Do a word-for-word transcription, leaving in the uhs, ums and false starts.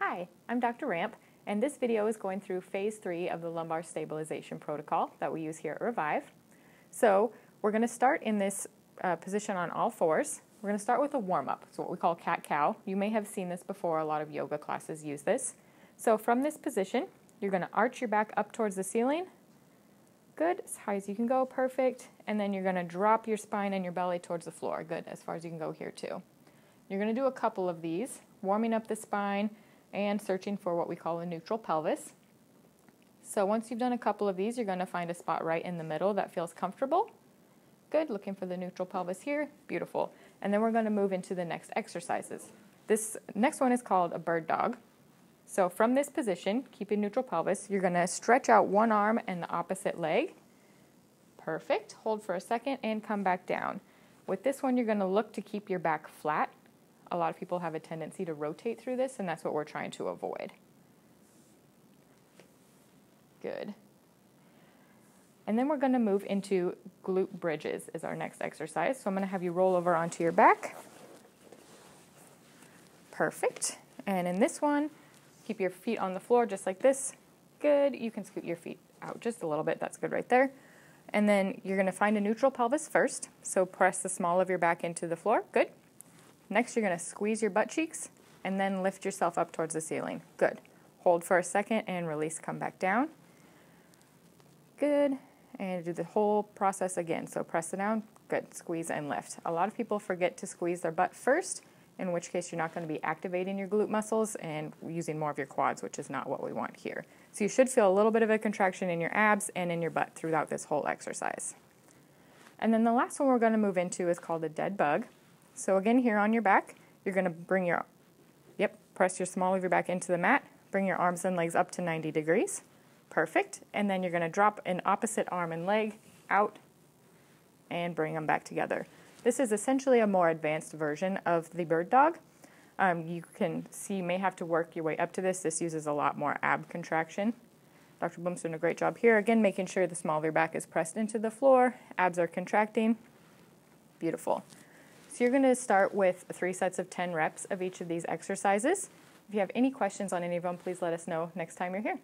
Hi, I'm Doctor Ramp, and this video is going through phase three of the lumbar stabilization protocol that we use here at Revive. So we're going to start in this uh, position on all fours. We're going to start with a warm-up, so what we call cat-cow. You may have seen this before. A lot of yoga classes use this. So from this position, you're going to arch your back up towards the ceiling. Good, as high as you can go, perfect. And then you're going to drop your spine and your belly towards the floor. Good, as far as you can go here too. You're going to do a couple of these, warming up the spine and searching for what we call a neutral pelvis. So once you've done a couple of these, you're going to find a spot right in the middle that feels comfortable. Good, looking for the neutral pelvis here. Beautiful. And then we're going to move into the next exercises. This next one is called a bird dog. So from this position, keeping neutral pelvis, you're going to stretch out one arm and the opposite leg. Perfect. Hold for a second and come back down. With this one, you're going to look to keep your back flat. A lot of people have a tendency to rotate through this, and that's what we're trying to avoid. Good. And then we're going to move into glute bridges is our next exercise. So I'm going to have you roll over onto your back. Perfect. And in this one, keep your feet on the floor just like this. Good. You can scoot your feet out just a little bit. That's good right there. And then you're going to find a neutral pelvis first. So press the small of your back into the floor. Good. Next, you're going to squeeze your butt cheeks and then lift yourself up towards the ceiling. Good. Hold for a second and release, come back down. Good. And do the whole process again. So press it down. Good. Squeeze and lift. A lot of people forget to squeeze their butt first, in which case you're not going to be activating your glute muscles and using more of your quads, which is not what we want here. So you should feel a little bit of a contraction in your abs and in your butt throughout this whole exercise. And then the last one we're going to move into is called a dead bug. So again, here on your back, you're going to bring your, yep, press your small of your back into the mat, bring your arms and legs up to ninety degrees. Perfect. And then you're going to drop an opposite arm and leg out and bring them back together. This is essentially a more advanced version of the bird dog. Um, you can see you may have to work your way up to this. This uses a lot more ab contraction. Doctor Bloom's doing a great job here. Again, making sure the small of your back is pressed into the floor, abs are contracting. Beautiful. So you're going to start with three sets of ten reps of each of these exercises. If you have any questions on any of them, please let us know next time you're here.